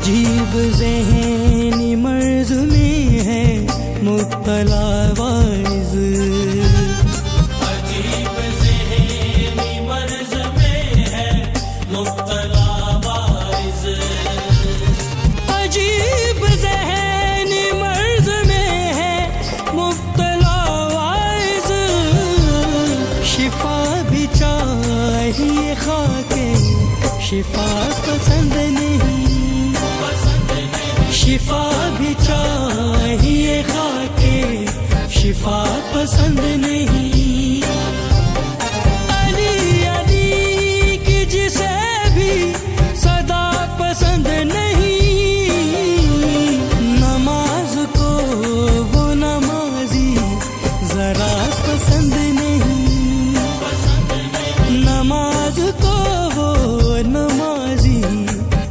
अजीब ज़हनी मर्ज़ में है मुब्तला वाइज, अजीब ज़हनी मर्ज़ में है मुब्तला वाइज, अजीब ज़हनी मर्ज़ में है मुब्तला वाइज, शिफा भी चाहिए खाके शिफा पसंद नहीं, शिफा भी चाहिए खाके शिफा पसंद नहीं। अली अली की जिसे भी सदा पसंद नहीं, नमाज को वो नमाजी जरा पसंद नहीं, नमाज को वो नमाजी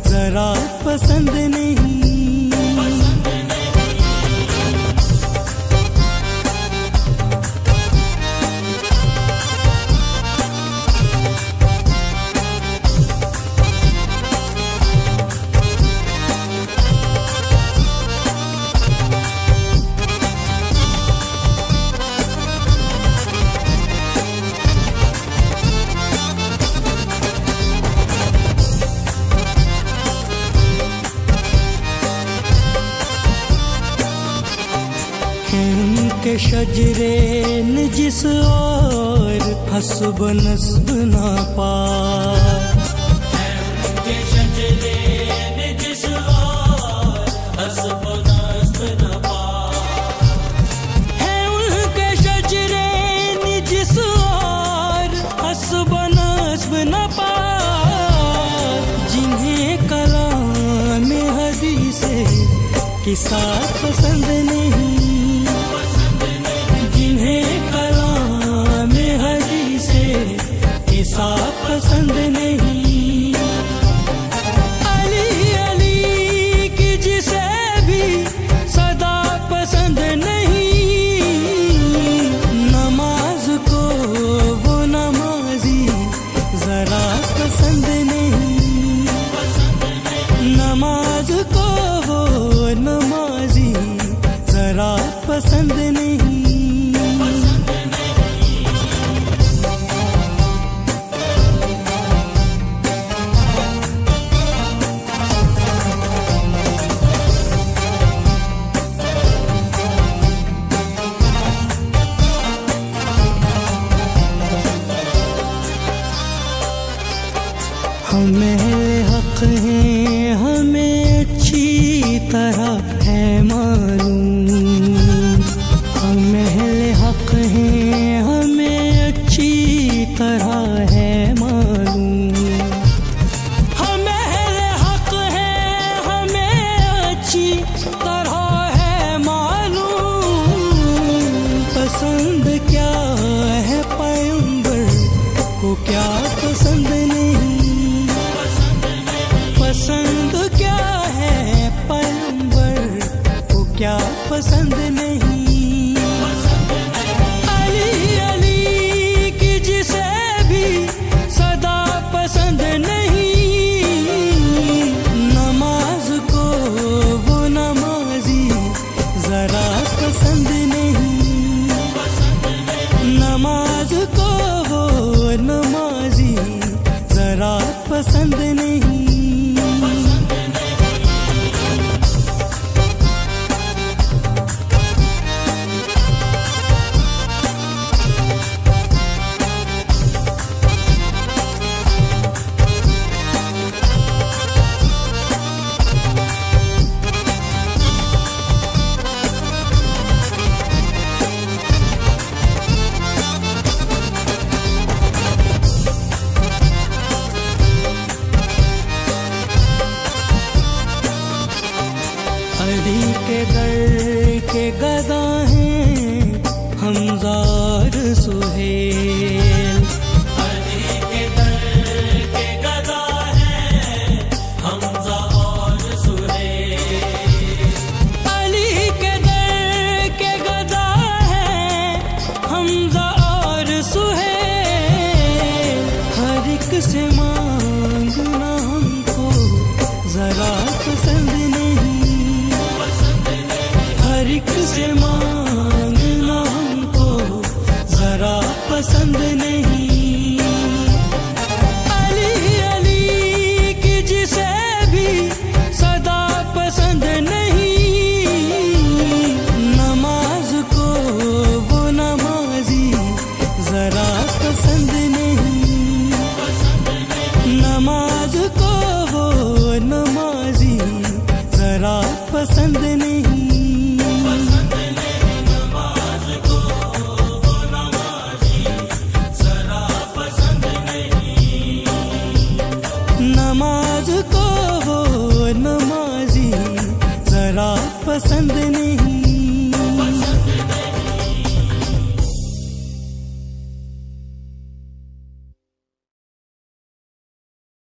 जरा पसंद नहीं। के शजरे न जिस और हसब नस्ब ना पा, के शजरे न जिस और हसब नस्ब ना पा, है उनके शजरे न जिस और हसब नस्ब ना पा, जिन्हें कलाम हदीस किसा पसंद नहीं, पसंद नहीं। अली अली की जिसे भी सदा पसंद नहीं, नमाज को वो नमाजी जरा पसंद नहीं, नमाज को वो नमाजी जरा पसंद नहीं। हमें हक है हमें अच्छी तरह है मालूम, हमें हक है हमें अच्छी तरह है मालूम, हमें हक है हमें अच्छी तरह है मालूम, पसंद क्या है पैगंबर को क्या पसंद नहीं, पसंद क्या है पैगंबर को क्या पसंद नहीं। अली अली की जिसे भी सदा पसंद नहीं, नमाज को वो नमाजी जरा पसंद नहीं, नमाज को वो नमाजी जरा पसंद नहीं। अली के दर के गदा हैं हमज़ा और सुहेल, अली के दर के गदा हैं हमज़ा और सुहेल, अली के दर के गदा हैं हमज़ा और सुहेल, हर एक से मांगना हमको जरा पसंद किसी